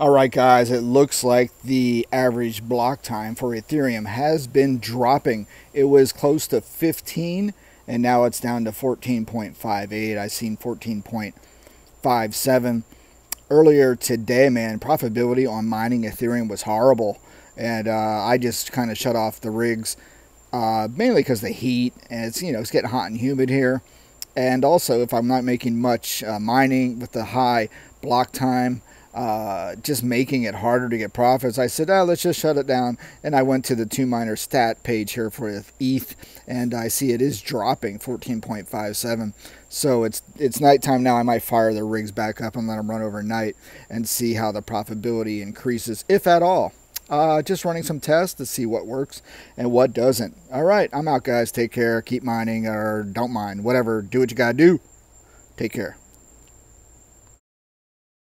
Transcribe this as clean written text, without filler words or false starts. Alright guys, it looks like the average block time for Ethereum has been dropping. It was close to 15 and now it's down to 14.58. I seen 14.57 earlier today, man. Profitability on mining Ethereum was horrible, and I just kind of shut off the rigs mainly because the heat, and it's, you know, it's getting hot and humid here. And also, if I'm not making much mining with the high block time, just making it harder to get profits, I said, let's just shut it down. And I went to the two miner stat page here for ETH, and I see it is dropping 14.57. So it's nighttime now. I might fire the rigs back up and let them run overnight and see how the profitability increases, if at all. Just running some tests to see what works and what doesn't. All right, I'm out, guys. Take care. Keep mining or don't mine. Whatever. Do what you gotta do. Take care.